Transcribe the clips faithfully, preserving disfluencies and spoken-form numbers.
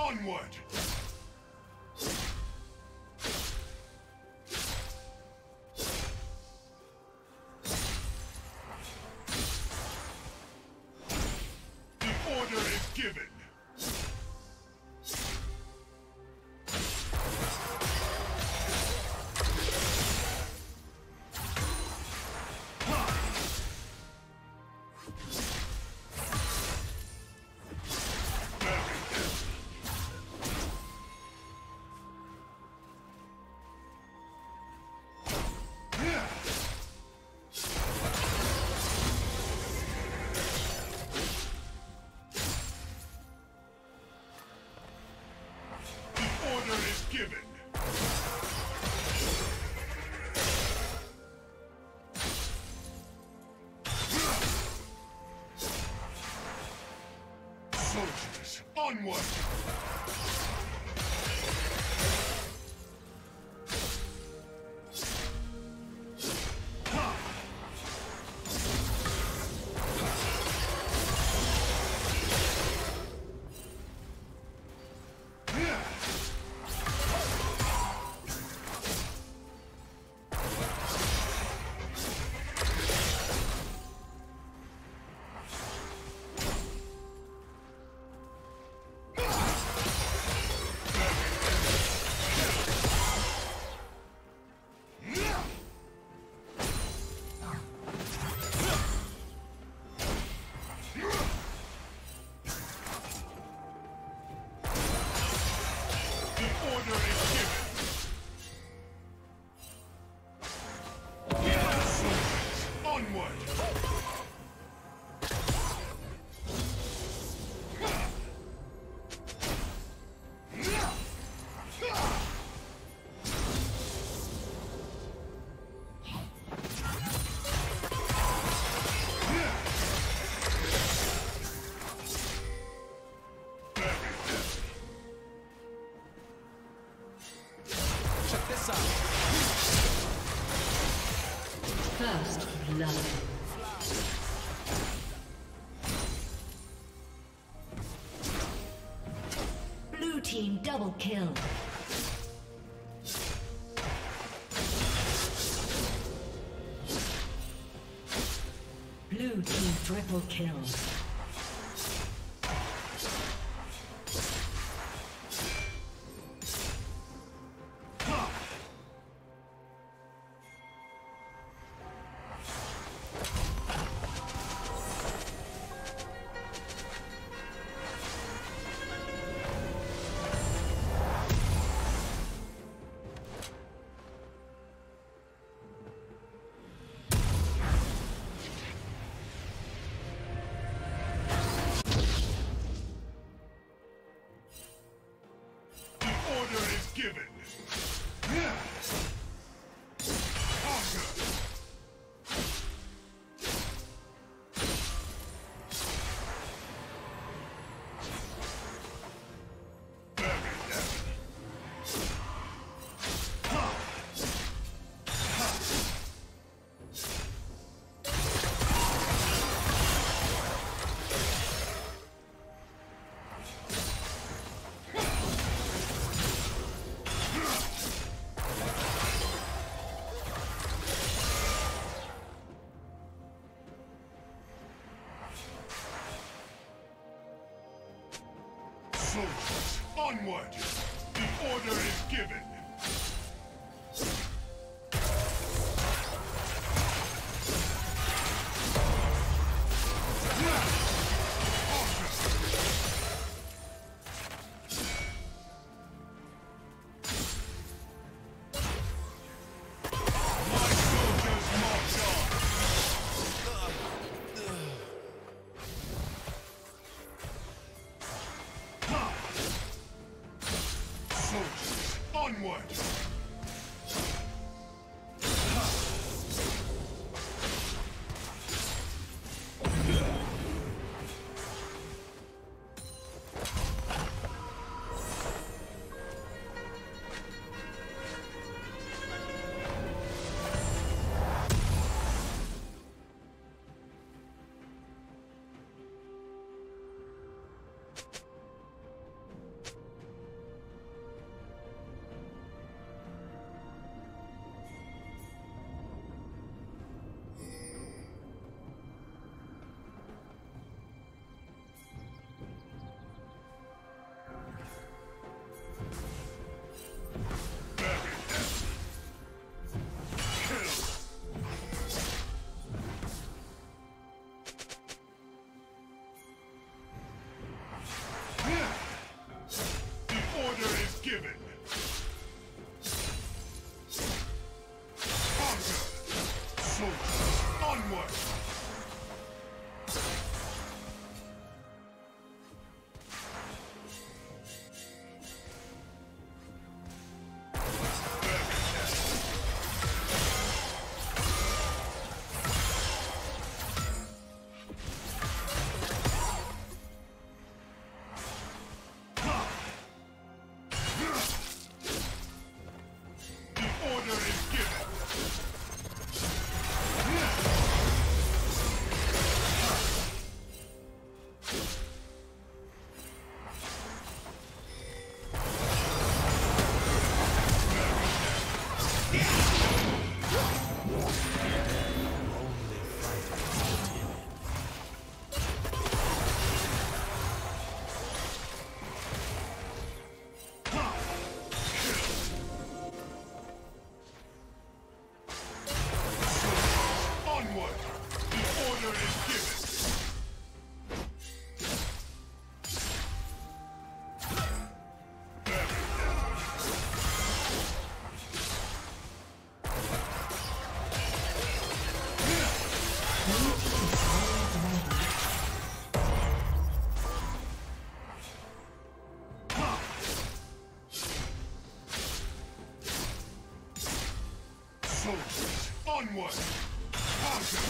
Onward! The order is given! Given. Soldiers, onward! First love. Blue team double kill. Blue team triple kill. Onward! The order is given! Onward! given. Conquer. Soldiers, onward. Onward! Conquer!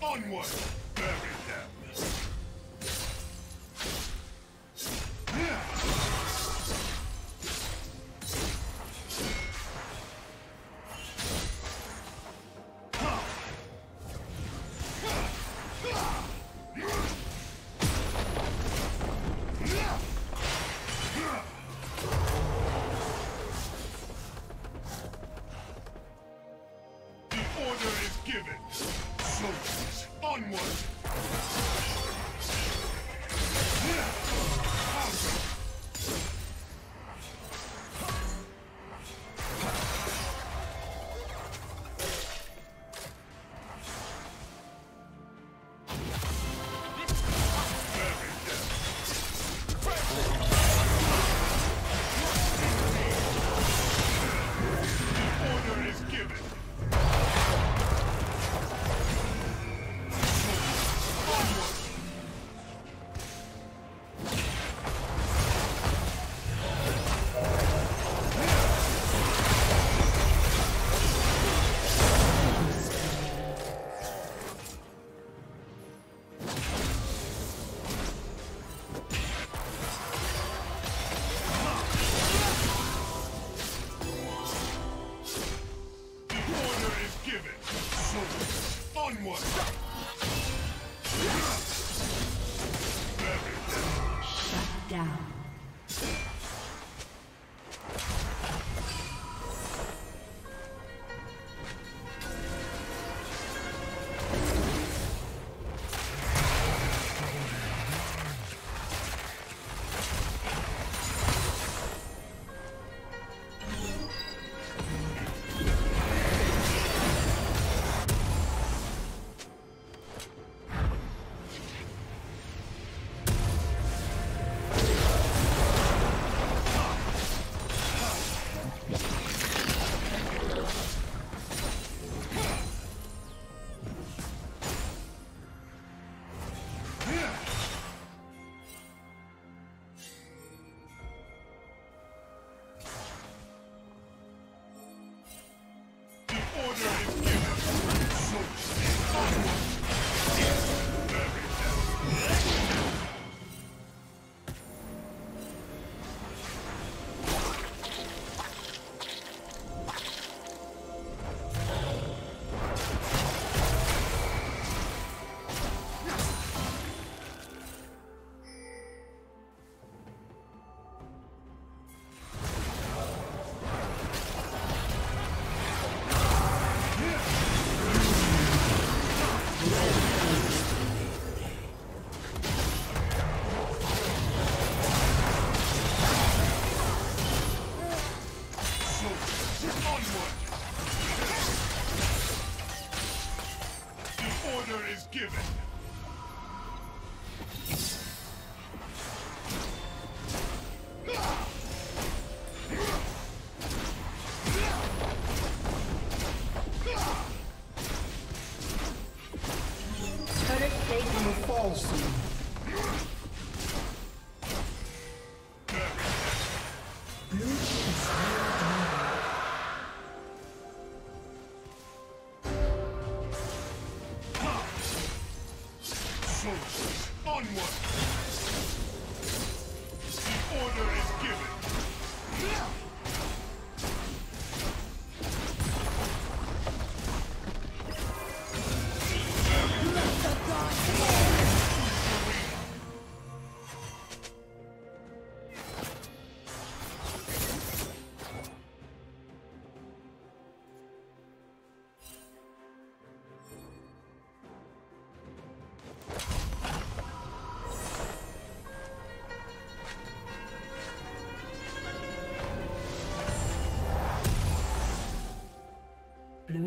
Onward! Bury them! The order is given! Soldiers! Onward! Out. Order is given. Turret plate will fall soon. Blue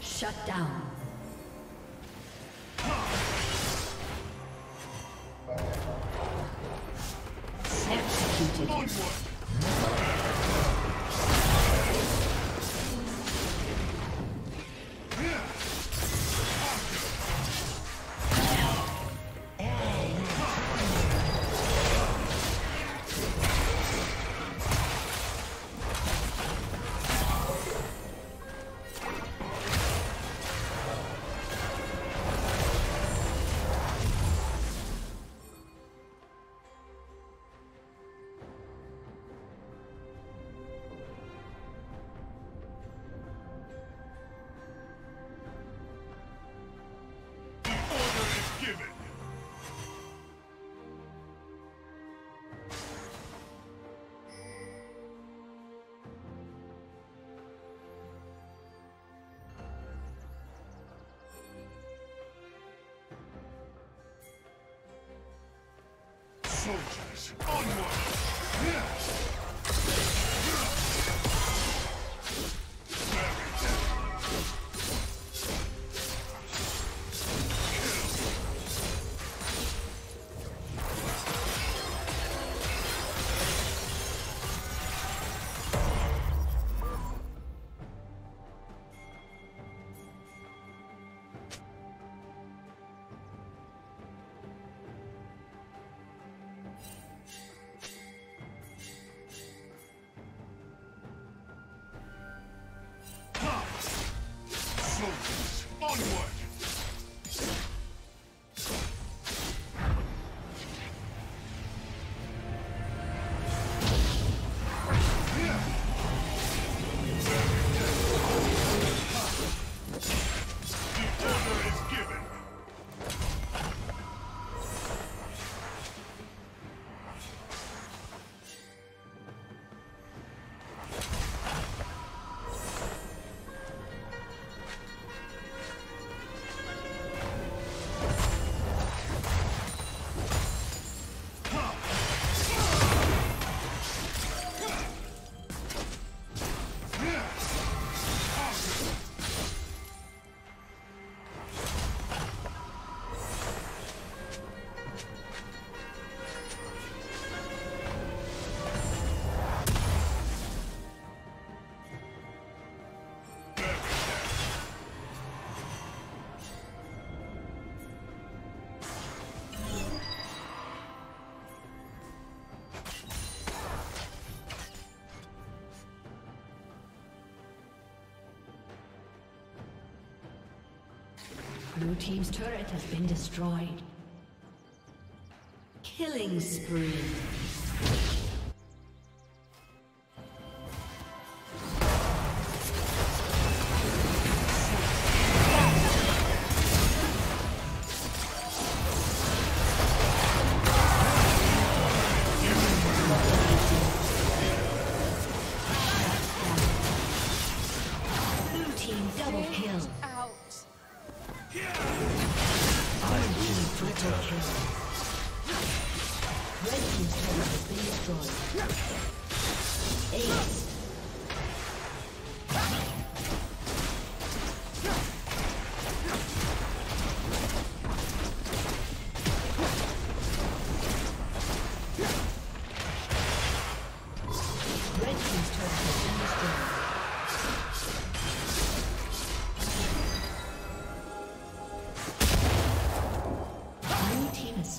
Shut down. Executed. Onward. Soldiers, onward! Onward! Blue team's turret has been destroyed. Killing spree.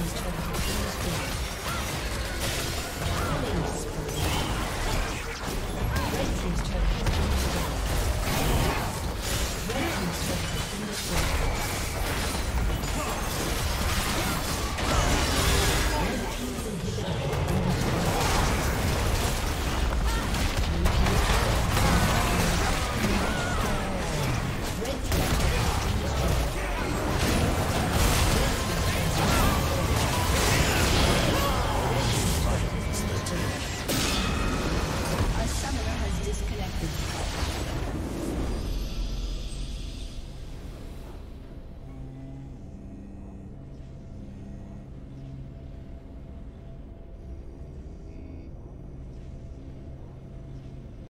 Thank you.